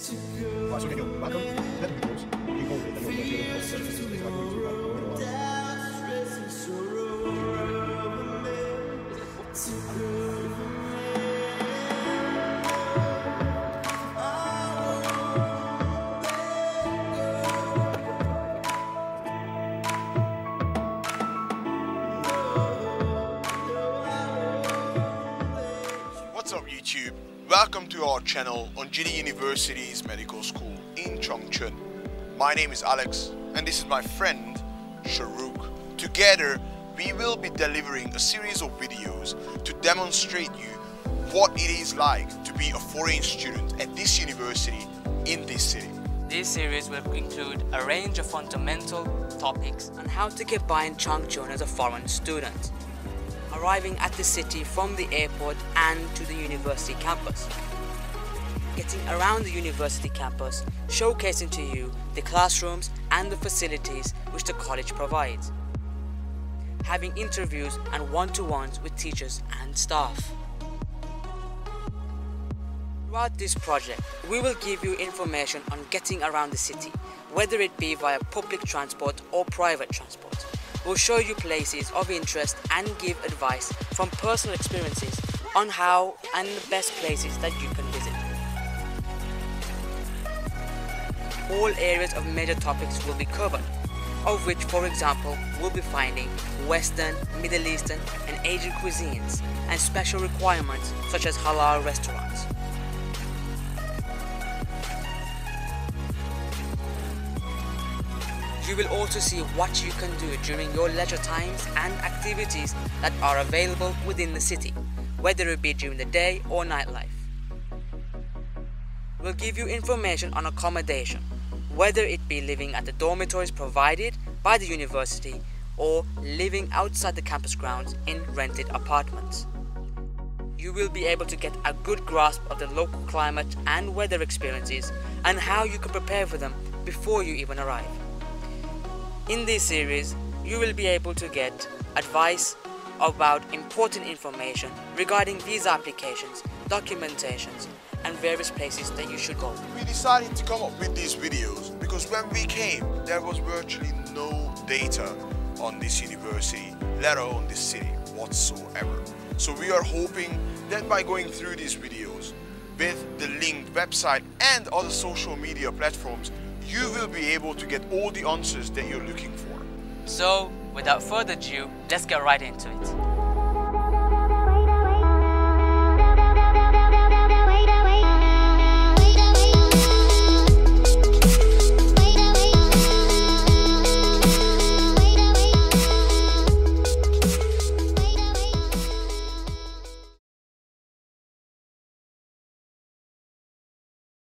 Right, so okay, you're welcome. Let me close. You hold it, and you'll get your surface. It's like going through a little while. What's up, YouTube? Welcome to our channel on Jilin University's medical school in Changchun. My name is Alex and this is my friend Sharokh. Together we will be delivering a series of videos to demonstrate you what it is like to be a foreign student at this university in this city. This series will include a range of fundamental topics on how to get by in Changchun as a foreign student, arriving at the city from the airport and to the university campus, getting around the university campus, showcasing to you the classrooms and the facilities which the college provides, having interviews and one-to-ones with teachers and staff. Throughout this project, we will give you information on getting around the city, whether it be via public transport or private transport. We'll show you places of interest and give advice from personal experiences on how and the best places that you can visit. All areas of major topics will be covered, of which, for example, we'll be finding Western, Middle Eastern and Asian cuisines and special requirements such as halal restaurants. You will also see what you can do during your leisure times and activities that are available within the city, whether it be during the day or nightlife. We'll give you information on accommodation, whether it be living at the dormitories provided by the university or living outside the campus grounds in rented apartments. You will be able to get a good grasp of the local climate and weather experiences and how you can prepare for them before you even arrive. In this series, you will be able to get advice about important information regarding visa applications, documentations, and various places that you should go. We decided to come up with these videos because when we came, there was virtually no data on this university, let alone this city whatsoever. So we are hoping that by going through these videos with the linked website and other social media platforms, you will be able to get all the answers that you're looking for. So, without further ado, let's get right into it.